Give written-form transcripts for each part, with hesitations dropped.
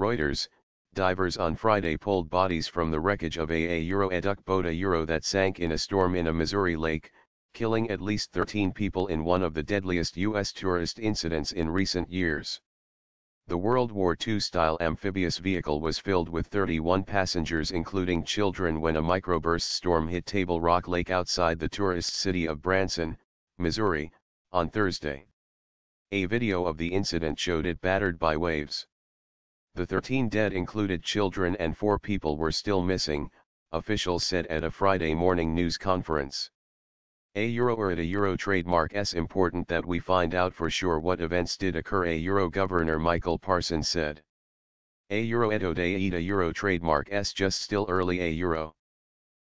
Reuters, divers on Friday pulled bodies from the wreckage of a duck boat that sank in a storm in a Missouri lake, killing at least 13 people in one of the deadliest U.S. tourist incidents in recent years. The World War II-style amphibious vehicle was filled with 31 passengers including children when a microburst storm hit Table Rock Lake outside the tourist city of Branson, Missouri, on Thursday. A video of the incident showed it battered by waves. The 13 dead included children and 4 people were still missing, officials said at a Friday morning news conference. A trademark is important that we find out for sure what events did occur, a Governor Michael Parson said. A trademark is just still early a.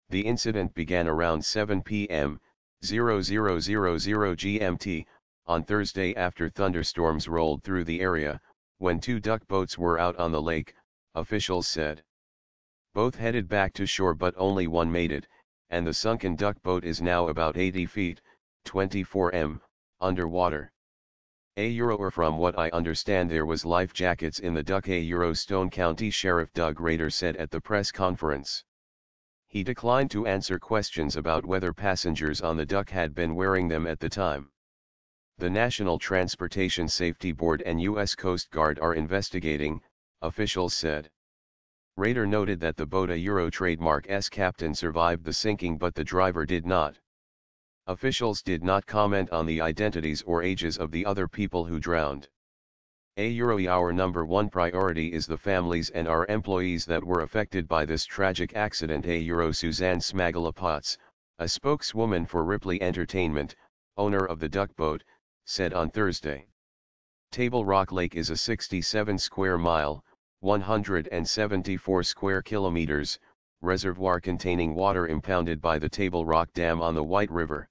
The incident began around 7 p.m., 0000 GMT, on Thursday after thunderstorms rolled through the area, when 2 duck boats were out on the lake, officials said. Both headed back to shore but only one made it, and the sunken duck boat is now about 80 feet, 24 m, underwater. Or from what I understand there was life jackets in the duck, Stone County Sheriff Doug Rader said at the press conference. He declined to answer questions about whether passengers on the duck had been wearing them at the time. The National Transportation Safety Board and U.S. Coast Guard are investigating, officials said. Rader noted that the boat trademark's captain survived the sinking but the driver did not. Officials did not comment on the identities or ages of the other people who drowned. Our number one priority is the families and our employees that were affected by this tragic accident. Suzanne Smagalapots, a spokeswoman for Ripley Entertainment, owner of the duck boat, said on Thursday. Table Rock Lake is a 67-square-mile, 174 square kilometers, reservoir containing water impounded by the Table Rock Dam on the White River.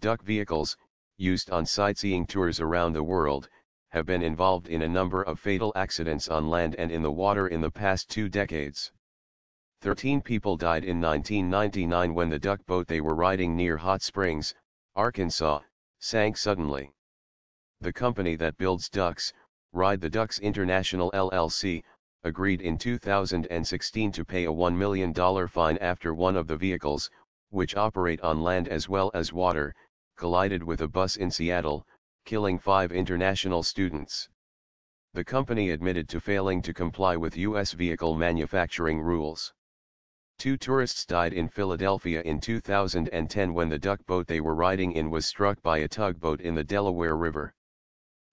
Duck vehicles, used on sightseeing tours around the world, have been involved in a number of fatal accidents on land and in the water in the past 2 decades. 13 people died in 1999 when the duck boat they were riding near Hot Springs, Arkansas, sank suddenly. The company that builds ducks, Ride the Ducks International LLC, agreed in 2016 to pay a $1 million fine after one of the vehicles, which operate on land as well as water, collided with a bus in Seattle, killing 5 international students. The company admitted to failing to comply with U.S. vehicle manufacturing rules. 2 tourists died in Philadelphia in 2010 when the duck boat they were riding in was struck by a tugboat in the Delaware River.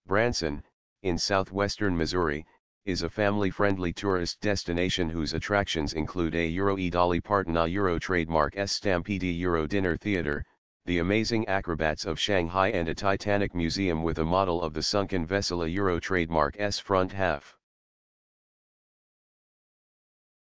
Branson, in southwestern Missouri, is a family-friendly tourist destination whose attractions include a Dolly Parton trademark Stampede Dinner Theater, the amazing acrobats of Shanghai and a Titanic museum with a model of the sunken vessel trademark front half.